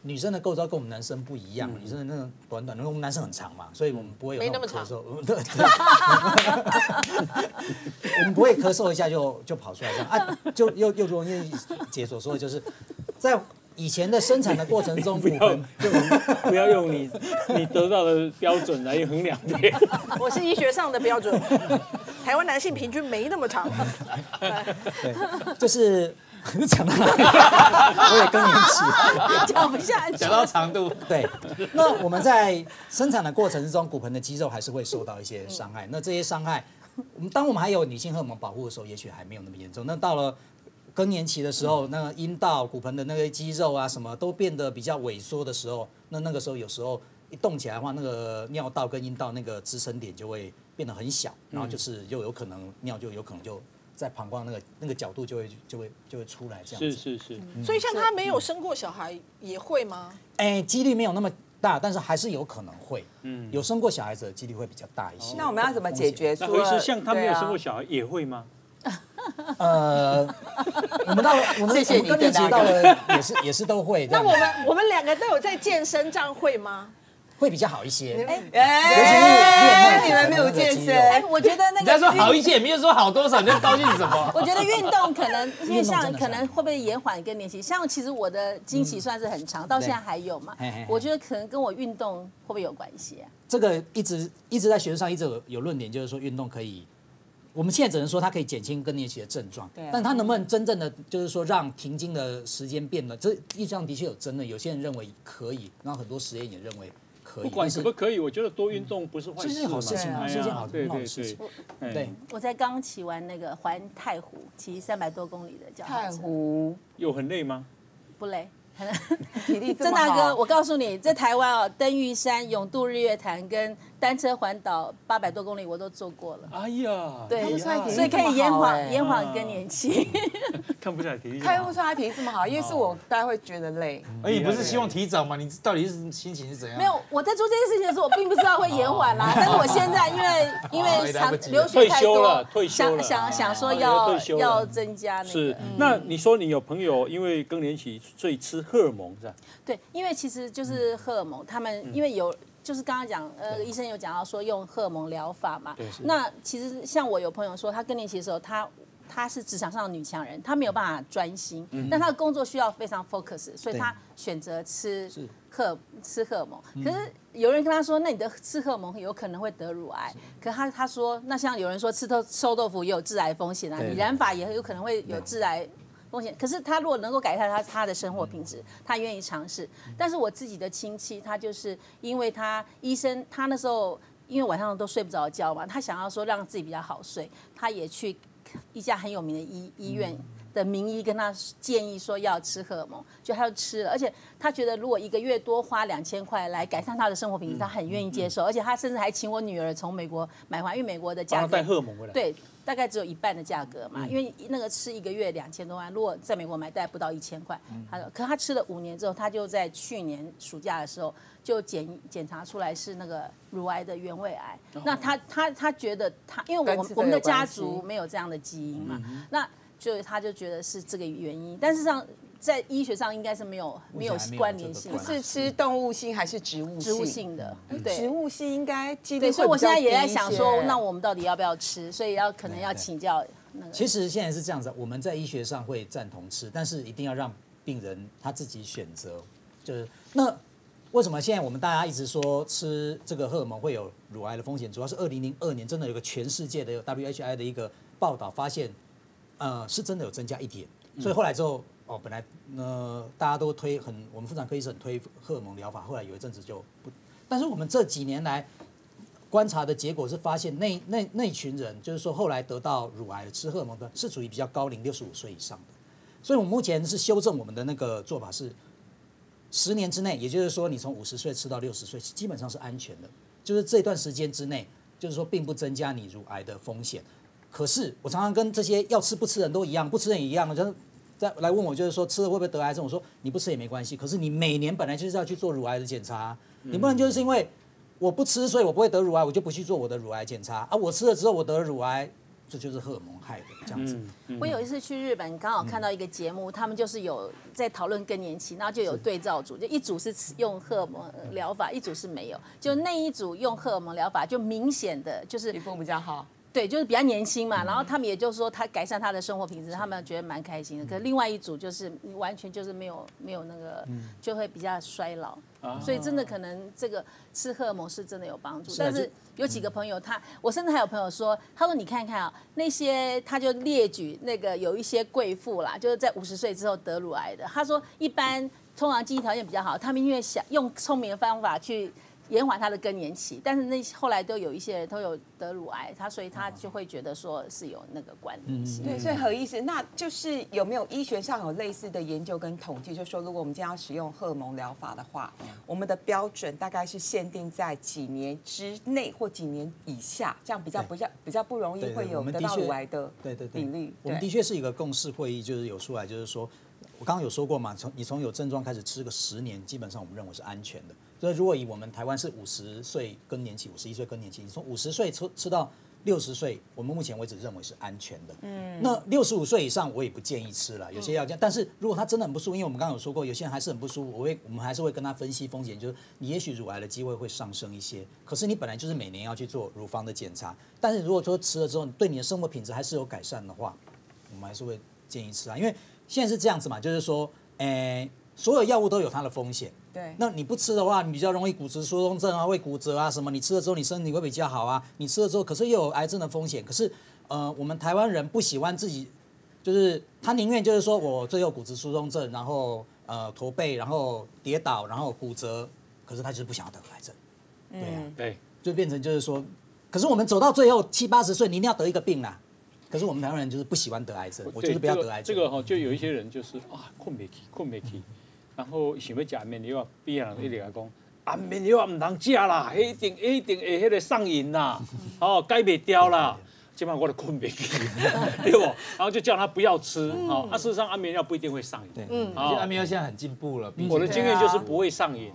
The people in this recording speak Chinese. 女生的构造跟我们男生不一样，女生的那种短短的，我们男生很长嘛，所以我们不会有那么咳嗽。我们不会咳嗽一下就跑出来这样啊，就又容易姐所说的就是在以前的生产的过程中，不要用你得到的标准来衡量别人。我是医学上的标准，台湾男性平均没那么长。对，就是。 讲到我也跟你一起讲不下去，讲到长度。对，那我们在生产的过程之中，骨盆的肌肉还是会受到一些伤害。那这些伤害，当我们还有女性荷尔蒙保护的时候，也许还没有那么严重。那到了更年期的时候，那阴道、骨盆的那个肌肉啊，什么都变得比较萎缩的时候，那个时候有时候一动起来的话，那个尿道跟阴道那个支撑点就会变得很小，然后就是又有可能尿就有可能就。 在膀胱那个角度就会出来这样子，是，所以像他没有生过小孩也会吗？哎，几率没有那么大，但是还是有可能会，有生过小孩子的几率会比较大一些。那我们要怎么解决？那回是像他没有生过小孩也会吗？我们谢谢你的到了也是都会。那我们两个都有在健身，这样会吗？ 会比较好一些，哎，你们没有健身，哎，我觉得那个人家说好一些，没有说好多少，你就高兴什么？我觉得运动可能因为像可能会不会延缓更年期，像其实我的经期算是很长，到现在还有嘛，我觉得可能跟我运动会不会有关系啊？这个一直在学术上一直有论点，就是说运动可以，我们现在只能说它可以减轻更年期的症状，但它能不能真正的就是说让停经的时间变短？这医学上的确有争论，有些人认为可以，然后很多实验也认为。 不管可不可以，我觉得多运动不是坏事，是件好事情啊，是件好事情。对，我在刚骑完那个环太湖，骑300多公里的脚踏车。太湖有很累吗？不累，体力这么好。郑大哥，我告诉你，在台湾哦，登玉山、泳渡日月潭跟单车环岛800多公里，我都做过了。哎呀，对，所以可以延缓更年期。 看不出来体力，看不出他体力这么好，因为是我大家会觉得累。而你不是希望提早吗？你到底是心情是怎样？没有，我在做这件事情的时候，我并不知道会延缓啦。但是我现在因为流血太多，想说要增加那个。是，那你说你有朋友因为更年期所以吃荷尔蒙是吧？对，因为其实就是荷尔蒙，他们因为有。 就是刚刚讲，医生有讲到说用荷尔蒙疗法嘛。那其实像我有朋友说，他更年期的时候，她是职场上的女强人，她没有办法专心，但她的工作需要非常 focus， 所以她选择吃荷尔蒙。可是有人跟她说，那你的吃荷尔蒙有可能会得乳癌。可她说，那像有人说吃臭豆腐也有致癌风险啊，你染发也有可能会有致癌。 风险，可是他如果能够改善他的生活品质，他愿意尝试。但是我自己的亲戚，他就是因为他医生，他那时候因为晚上都睡不着觉嘛，他想要说让自己比较好睡，他也去一家很有名的医院的名医跟他建议说要吃荷尔蒙，就他就吃了，而且他觉得如果一个月多花2000块来改善他的生活品质，他很愿意接受，而且他甚至还请我女儿从美国买回来，因为美国的价格带荷尔蒙回来对。 大概只有一半的价格嘛，因为那个吃1个月2000多万，如果在美国买，大概不到1000块。他说，可他吃了5年之后，他就在去年暑假的时候就检查出来是那个乳癌的原位癌。那他觉得他，因为我们的家族没有这样的基因嘛，那就他就觉得是这个原因。但是上在医学上应该是没有关联性，是吃动物性还是植物性的？对，植物性应该几率会比较低一些。所以我现在也在想说，那我们到底要不要吃？所以可能要请教那个。其实现在是这样子，我们在医学上会赞同吃，但是一定要让病人他自己选择。就是那为什么现在我们大家一直说吃这个荷尔蒙会有乳癌的风险？主要是2002年真的有个全世界的 WHI 的一个报道发现，是真的有增加1点，所以后来之后。 哦，本来大家都推我们妇产科医生很推荷尔蒙疗法，后来有一阵子就不，但是我们这几年来观察的结果是发现那群人，就是说后来得到乳癌的吃荷尔蒙的，是属于比较高龄65岁以上的，所以我们目前是修正我们的那个做法是，10年之内，也就是说你从50岁吃到60岁，基本上是安全的，就是这段时间之内，就是说并不增加你乳癌的风险。可是我常常跟这些要吃不吃人都一样，不吃人也一样，就是。 来问我，就是说吃了会不会得癌症？我说你不吃也没关系，可是你每年本来就是要去做乳癌的检查、啊，你不能就是因为我不吃，所以我不会得乳癌，我就不去做我的乳癌检查啊。我吃了之后我得了乳癌，这就是荷尔蒙害的这样子。我有一次去日本，刚好看到一个节目，他们就是有在讨论更年期，然后就有对照组，就一组是用荷尔蒙疗法，一组是没有。就那一组用荷尔蒙疗法，就明显的就是皮肤比较好。 对，就是比较年轻嘛，然后他们也就是说他改善他的生活品质，他们觉得蛮开心的。可是另外一组就是完全就是没有那个，就会比较衰老。所以真的可能这个吃荷尔蒙是真的有帮助。但是有几个朋友他，我甚至还有朋友说，他说你看看啊，那些他就列举那个有一些贵妇啦，就是在50岁之后得乳癌的，他说一般通常经济条件比较好，他们因为想用聪明的方法去。 延缓他的更年期，但是那后来都有一些人都有得乳癌，所以他就会觉得说是有那个关联性。对，所以何医师，那就是有没有医学上有类似的研究跟统计，就说如果我们今天要使用荷尔蒙疗法的话，我们的标准大概是限定在几年之内或几年以下，这样比较不容易会有得到乳癌的比率。我们的确是一个共识会议，就是有出来，就是说我刚刚有说过嘛，从有症状开始吃个10年，基本上我们认为是安全的。 所以，如果以我们台湾是50岁更年期，51岁更年期，你从50岁吃到60岁，我们目前为止认为是安全的。那65岁以上我也不建议吃了，有些要这样。但是如果他真的很不舒服，因为我们刚刚有说过，有些人还是很不舒服，我们还是会跟他分析风险，就是你也许乳癌的机会会上升一些，可是你本来就是每年要去做乳房的检查。但是如果说吃了之后，对你的生活品质还是有改善的话，我们还是会建议吃啊，因为现在是这样子嘛，就是说，所有药物都有它的风险。 对，那你不吃的话，你比较容易骨质疏松症啊，会骨折啊什么。你吃了之后，你身体会比较好啊。你吃了之后，可是又有癌症的风险。可是，我们台湾人不喜欢自己，就是他宁愿就是说我最后骨质疏松症，然后驼背，然后跌倒，然后骨折，可是他就是不想要得癌症。对啊，对，就变成就是说，可是我们走到最后70、80岁，你一定要得一个病啦。 可是我们台湾人就是不喜欢得癌症，我就是不要得癌症。这个就有一些人就是啊，困不起。 然后想要食安眠药啊，病人一直来讲，安眠药唔通食啦，一定会迄个上瘾啦，哦改袂掉啦，即摆我都困袂去，对不？然后就叫他不要吃啊，事实上安眠药不一定会上瘾。对，其实安眠药现在很进步了，我的经验就是不会上瘾。